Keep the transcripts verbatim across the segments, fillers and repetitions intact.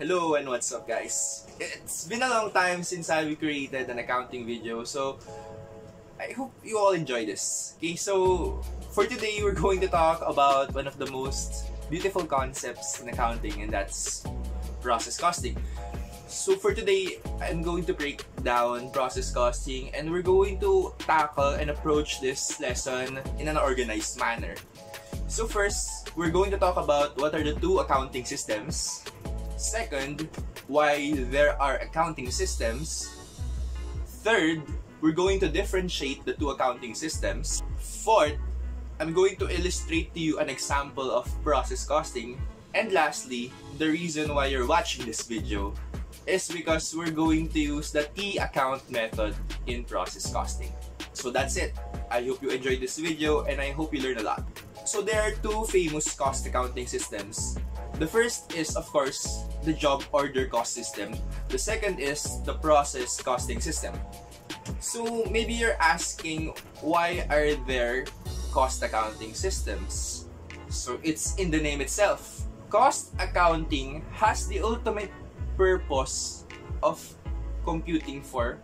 Hello and what's up, guys? It's been a long time since I created an accounting video, so I hope you all enjoy this. Okay, so for today we're going to talk about one of the most beautiful concepts in accounting, and that's process costing. So for today, I'm going to break down process costing, and we're going to tackle and approach this lesson in an organized manner. So first, we're going to talk about what are the two accounting systems. Second, why there are accounting systems. Third, we're going to differentiate the two accounting systems. Fourth, I'm going to illustrate to you an example of process costing. And lastly, the reason why you're watching this video is because we're going to use the T-account method in process costing. So that's it. I hope you enjoyed this video and I hope you learned a lot. So there are two famous cost accounting systems. The first is, of course, the job order cost system. The second is the process costing system. So maybe you're asking, why are there cost accounting systems? So it's in the name itself. Cost accounting has the ultimate purpose of computing for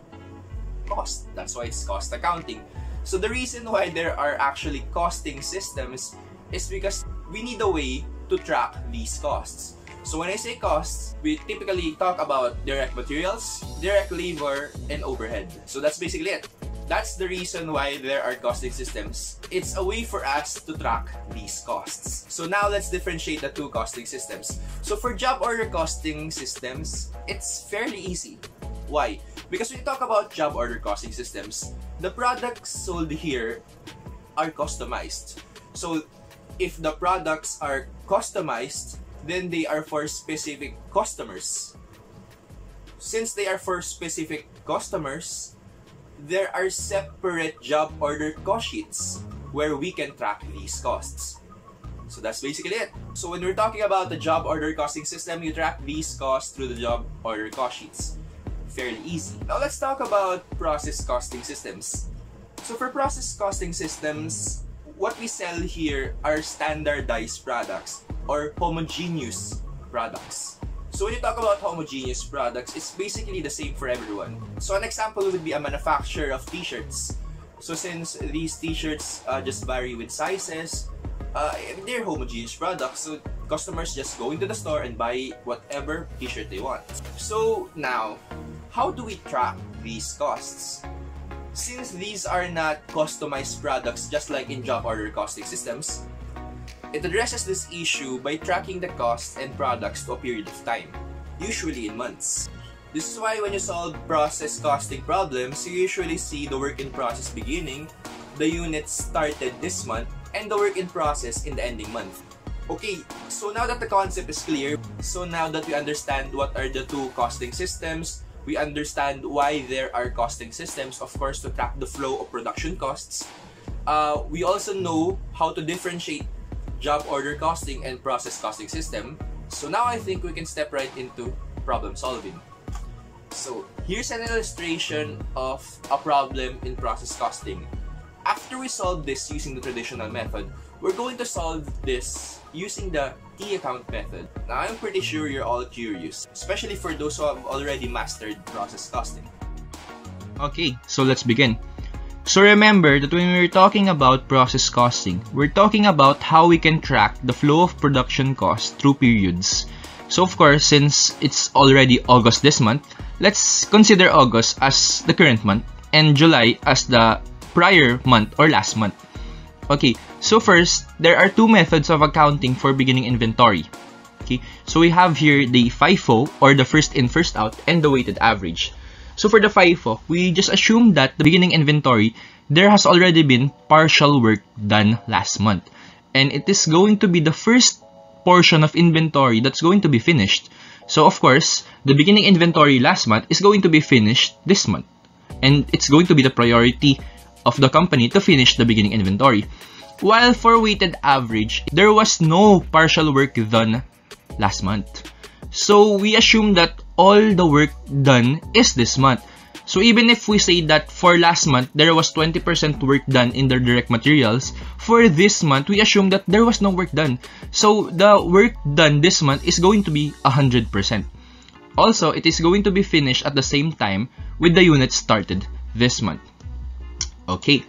cost. That's why it's cost accounting. So the reason why there are actually costing systems is because we need a way to track these costs. So when I say costs, we typically talk about direct materials, direct labor, and overhead. So that's basically it. That's the reason why there are costing systems. It's a way for us to track these costs. So now let's differentiate the two costing systems. So for job order costing systems, it's fairly easy. Why? Because when you talk about job order costing systems, the products sold here are customized. So if the products are customized, then they are for specific customers. Since they are for specific customers, there are separate job order cost sheets where we can track these costs. So that's basically it. So when we're talking about the job order costing system, you track these costs through the job order cost sheets. Fairly easy. Now let's talk about process costing systems. So for process costing systems, what we sell here are standardized products or homogeneous products. So when you talk about homogeneous products, it's basically the same for everyone. So an example would be a manufacturer of t-shirts. So since these t-shirts uh, just vary with sizes, uh, they're homogeneous products. So customers just go into the store and buy whatever t-shirt they want. So now, how do we track these costs? Since these are not customized products, just like in job order costing systems, it addresses this issue by tracking the costs and products to a period of time, usually in months. This is why when you solve process costing problems, you usually see the work in process beginning, the units started this month, and the work in process in the ending month. Okay, so now that the concept is clear, so now that we understand what are the two costing systems, we understand why there are costing systems, of course, to track the flow of production costs. Uh, we also know how to differentiate job order costing and process costing system. So now I think we can step right into problem solving. So here's an illustration of a problem in process costing. After we solve this using the traditional method, we're going to solve this using the T-account method. Now I'm pretty sure you're all curious, especially for those who have already mastered process costing. Okay, so let's begin. So remember that when we're talking about process costing, we're talking about how we can track the flow of production costs through periods. So of course, since it's already August this month, let's consider August as the current month and July as the prior month or last month. Okay, so first, there are two methods of accounting for beginning inventory. Okay, so we have here the FIFO or the first in first out and the weighted average. So for the FIFO, we just assume that the beginning inventory, there has already been partial work done last month. And it is going to be the first portion of inventory that's going to be finished. So of course, the beginning inventory last month is going to be finished this month. And it's going to be the priority of the company to finish the beginning inventory. While for weighted average, there was no partial work done last month. So we assume that all the work done is this month. So even if we say that for last month, there was twenty percent work done in the direct materials, for this month, we assume that there was no work done. So the work done this month is going to be one hundred percent. Also, it is going to be finished at the same time with the unit started this month. Okay.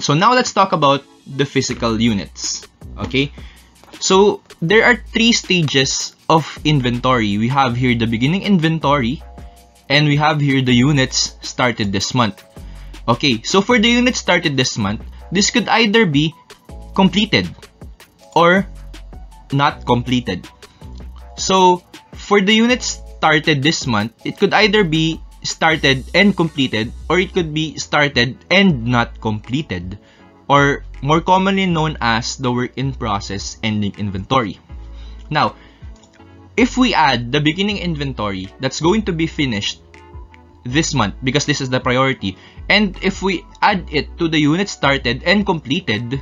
So now let's talk about the physical units. Okay. So there are three stages of inventory. We have here the beginning inventory, and we have here the units started this month. Okay, so for the units started this month, this could either be completed or not completed. So for the units started this month, it could either be started and completed, or it could be started and not completed, or more commonly known as the work in process ending inventory. Now, if we add the beginning inventory that's going to be finished this month because this is the priority, and if we add it to the unit started and completed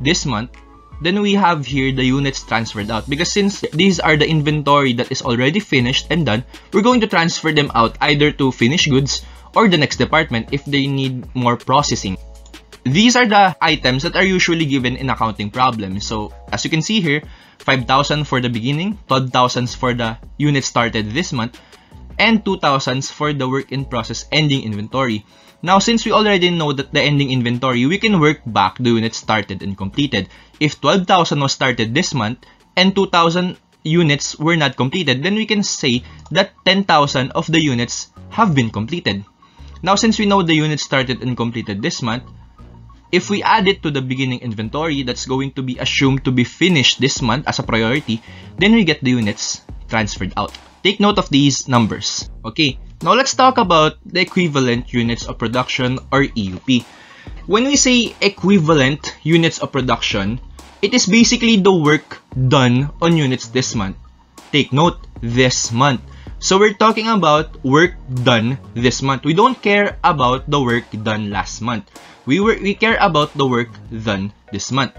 this month, then we have here the units transferred out, because since these are the inventory that is already finished and done, we're going to transfer them out either to finished goods or the next department if they need more processing. These are the items that are usually given in accounting problems. So as you can see here, five thousand for the beginning, twelve thousand for the unit started this month, and two thousand for the work in process ending inventory. Now, since we already know that the ending inventory, we can work back the units started and completed. If twelve thousand was started this month and two thousand units were not completed, then we can say that ten thousand of the units have been completed. Now, since we know the units started and completed this month, if we add it to the beginning inventory that's going to be assumed to be finished this month as a priority, then we get the units transferred out. Take note of these numbers. Okay, now let's talk about the equivalent units of production, or E U P. When we say equivalent units of production, it is basically the work done on units this month. Take note, this month. So we're talking about work done this month. We don't care about the work done last month. We, were, we care about the work done this month.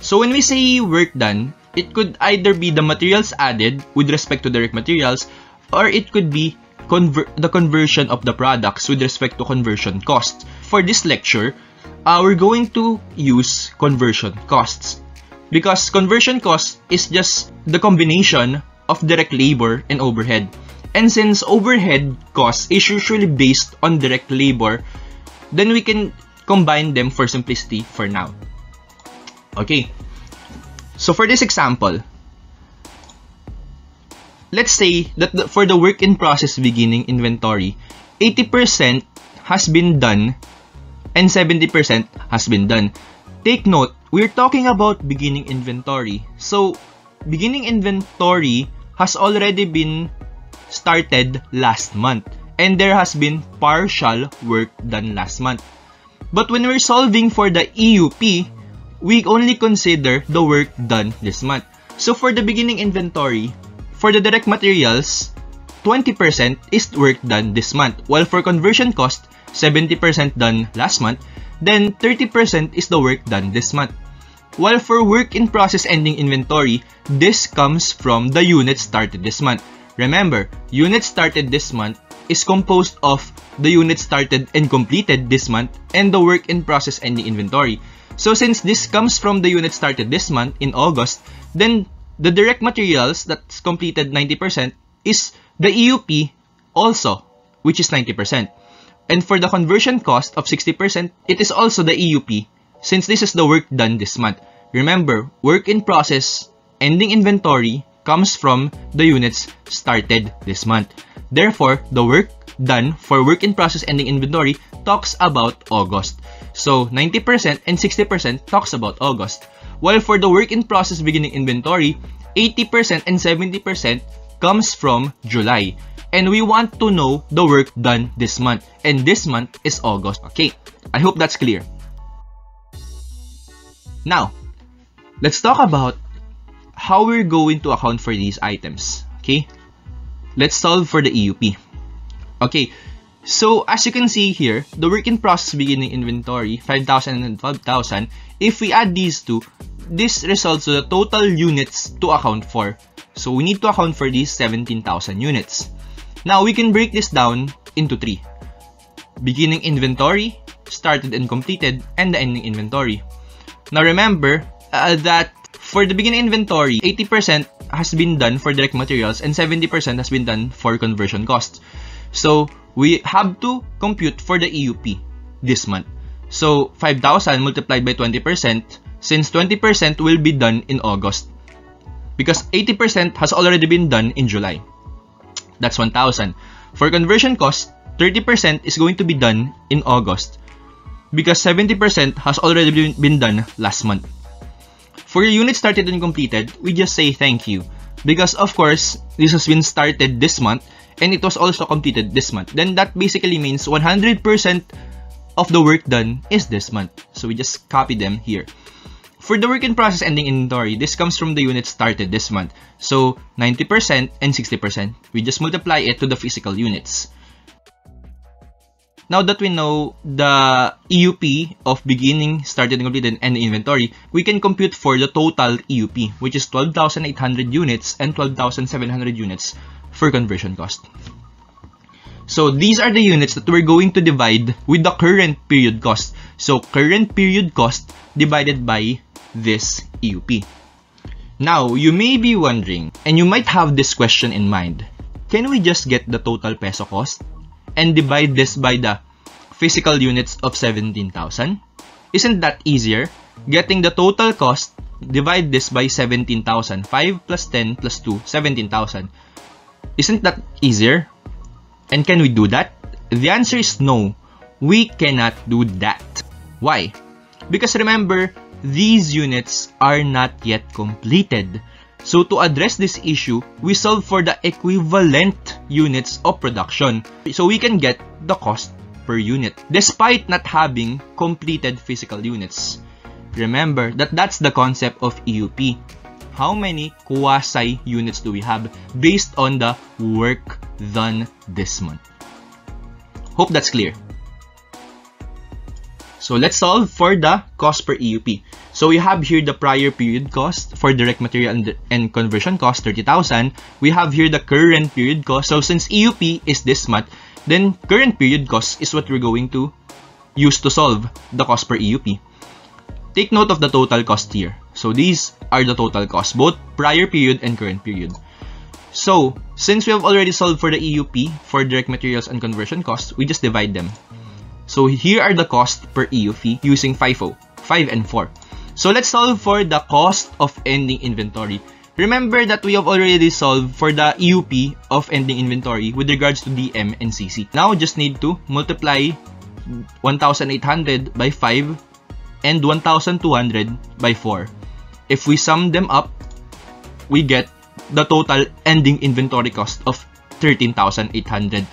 So when we say work done, it could either be the materials added with respect to direct materials, or it could be conver the conversion of the products with respect to conversion costs. For this lecture, uh, we're going to use conversion costs, because conversion costs is just the combination of direct labor and overhead. And since overhead cost is usually based on direct labor, then we can combine them for simplicity for now. Okay, so for this example, let's say that the, for the work in process beginning inventory, eighty percent has been done and seventy percent has been done. Take note, we're talking about beginning inventory. So beginning inventory has already been started last month, and there has been partial work done last month. But when we're solving for the E U P, we only consider the work done this month. So for the beginning inventory, for the direct materials, twenty percent is work done this month, while for conversion cost, seventy percent done last month, then thirty percent is the work done this month. While for work in process ending inventory, this comes from the unit started this month. Remember, unit started this month is composed of the unit started and completed this month and the work in process ending inventory. So since this comes from the unit started this month in August, then the direct materials that's completed ninety percent is the E U P also, which is ninety percent. And for the conversion cost of sixty percent, it is also the E U P, since this is the work done this month. Remember, work in process ending inventory comes from the units started this month. Therefore, the work done for work in process ending inventory talks about August. So ninety percent and sixty percent talks about August. While for the work in process beginning inventory, eighty percent and seventy percent comes from July. And we want to know the work done this month. And this month is August. Okay, I hope that's clear. Now, let's talk about how we're going to account for these items. Okay, let's solve for the E U P. Okay, so as you can see here, the work in process beginning inventory, five thousand and twelve thousand, if we add these two, this results to the total units to account for. So we need to account for these seventeen thousand units. Now, we can break this down into three. Beginning inventory, started and completed, and the ending inventory. Now remember uh, that for the beginning inventory, eighty percent has been done for direct materials and seventy percent has been done for conversion costs. So we have to compute for the E U P this month. So five thousand multiplied by twenty percent, since twenty percent will be done in August, because eighty percent has already been done in July. That's one thousand. For conversion cost, thirty percent is going to be done in August, because seventy percent has already been done last month. For your unit started and completed, we just say thank you, because of course, this has been started this month and it was also completed this month. Then that basically means one hundred percent of the work done is this month. So we just copy them here. For the work in process ending inventory, this comes from the unit started this month. So ninety percent and sixty percent, we just multiply it to the physical units. Now that we know the E U P of beginning, started, and completed, and the inventory, we can compute for the total E U P, which is twelve thousand eight hundred units and twelve thousand seven hundred units for conversion cost. So these are the units that we're going to divide with the current period cost. So current period cost divided by this E U P. Now, you may be wondering, and you might have this question in mind, can we just get the total peso cost and divide this by the physical units of seventeen thousand? Isn't that easier? Getting the total cost, divide this by seventeen thousand. five plus ten plus two, seventeen thousand. Isn't that easier? And can we do that? The answer is no. We cannot do that. Why? Because remember, these units are not yet completed. So to address this issue, we solve for the equivalent units of production, so we can get the cost per unit, despite not having completed physical units. Remember that that's the concept of E U P. How many quasi-units do we have based on the work done this month? Hope that's clear. So let's solve for the cost per E U P. So we have here the prior period cost for direct material and conversion cost, thirty thousand. We have here the current period cost. So since E U P is this month, then current period cost is what we're going to use to solve the cost per E U P. Take note of the total cost here. So these are the total costs, both prior period and current period. So since we have already solved for the E U P for direct materials and conversion costs, we just divide them. So here are the costs per E U P using FIFO, five and four. So let's solve for the cost of ending inventory. Remember that we have already solved for the E U P of ending inventory with regards to D M and C C. Now just need to multiply one thousand eight hundred by five and one thousand two hundred by four. If we sum them up, we get the total ending inventory cost of thirteen thousand eight hundred.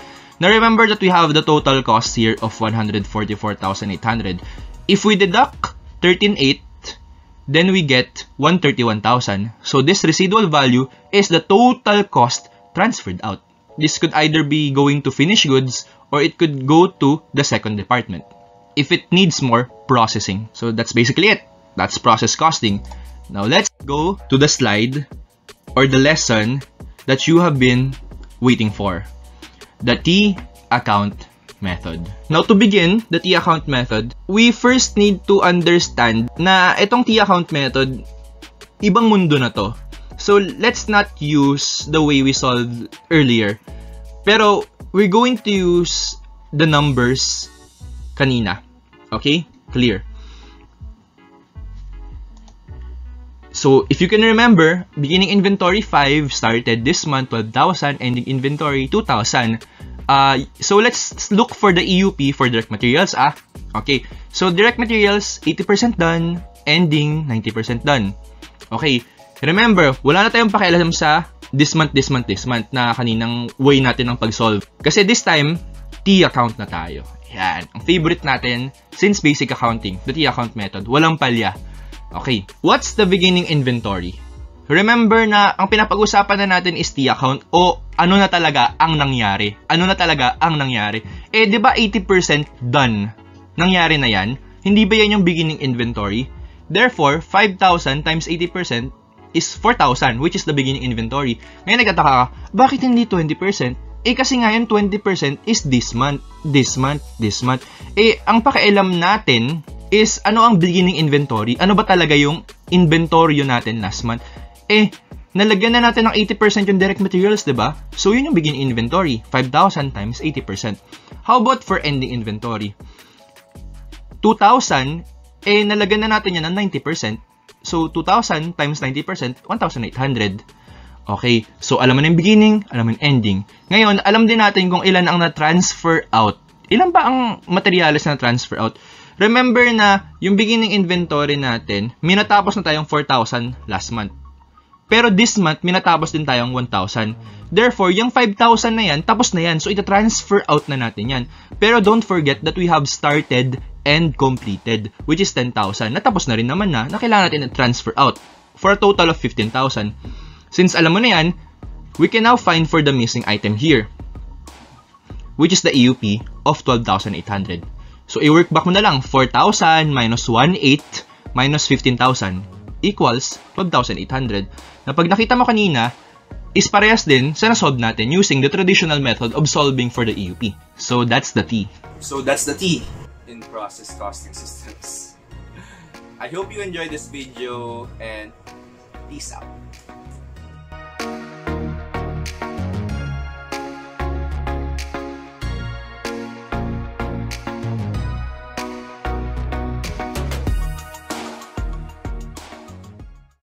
Now remember that we have the total cost here of one hundred forty-four thousand eight hundred. If we deduct thirteen thousand eight hundred, then we get one hundred thirty-one thousand. So this residual value is the total cost transferred out. This could either be going to finished goods or it could go to the second department if it needs more processing. So that's basically it. That's process costing. Now let's go to the slide or the lesson that you have been waiting for, the T account method. Now to begin the T account method, we first need to understand na itong T account method, ibang mundo na to. So let's not use the way we solved earlier. Pero we're going to use the numbers kanina. Okay? Clear. So if you can remember, beginning inventory five started this month, twelve thousand, ending inventory two thousand. Uh, so let's look for the E U P for direct materials. Ah, okay. So direct materials, eighty percent done. Ending, ninety percent done. Okay. Remember, wala na tayong pakialam sa this month, this month, this month na kaninang way natin ng pag-solve. Kasi this time, T account na tayo. Yan. Ang favorite natin since basic accounting, the T account method. Walang palya. Okay. What's the beginning inventory? Remember na ang pinapag-usapan na natin is T account o ano na talaga ang nangyari? Ano na talaga ang nangyari? Eh, di ba eighty percent done? Nangyari na yan? Hindi ba yan yung beginning inventory? Therefore, five thousand times eighty percent is four thousand, which is the beginning inventory. Ngayon nagtataka ka, bakit hindi twenty percent? Eh, kasi nga yun, twenty percent is this month, this month, this month. Eh, ang pakialam natin is ano ang beginning inventory? Ano ba talaga yung inventoryo natin last month? Eh, nalagyan na natin ng eighty percent yung direct materials, diba? So yun yung begin inventory, five thousand times eighty percent. How about for ending inventory? two thousand, eh nalagyan na natin yan ng ninety percent. So two thousand times ninety percent, one thousand eight hundred. Okay, so alam mo na yung beginning, alam mo yung ending. Ngayon, alam din natin kung ilan ang na-transfer out. Ilan ba ang materials na transfer out? Remember na yung beginning inventory natin, minatapos na tayong four thousand last month. Pero this month, minatapos din tayong one thousand. Therefore, yung five thousand na yan, tapos na yan. So, ita-transfer out na natin yan. Pero don't forget that we have started and completed, which is ten thousand. Natapos na rin naman na, na kailangan natin transfer out for a total of fifteen thousand. Since alam mo na yan, we can now find for the missing item here, which is the E U P of twelve thousand eight hundred. So, i-work back mo na lang. four thousand minus eighteen minus fifteen thousand. Equals twelve thousand eight hundred, na pag nakita mo kanina, is parehas din sa nasolve natin using the traditional method of solving for the E U P. So that's the T. So that's the T in process costing systems. I hope you enjoyed this video and peace out.